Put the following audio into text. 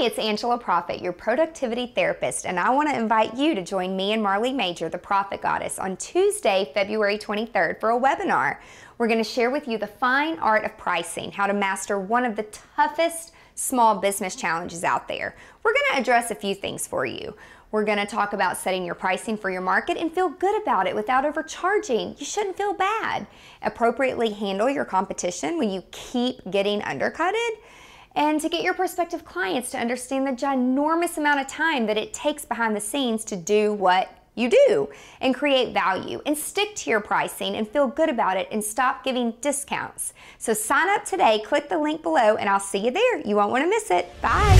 Hi, it's Angela Proffitt, your productivity therapist, and I want to invite you to join me and Marley Majcher, the Profit Goddess, on Tuesday, February 23rd for a webinar. We're going to share with you the fine art of pricing, how to master one of the toughest small business challenges out there. We're going to address a few things for you. We're going to talk about setting your pricing for your market and feel good about it without overcharging. You shouldn't feel bad. Appropriately handle your competition when you keep getting undercutted, and to get your prospective clients to understand the ginormous amount of time that it takes behind the scenes to do what you do and create value, and stick to your pricing and feel good about it and stop giving discounts. So sign up today, click the link below, and I'll see you there. You won't want to miss it. Bye.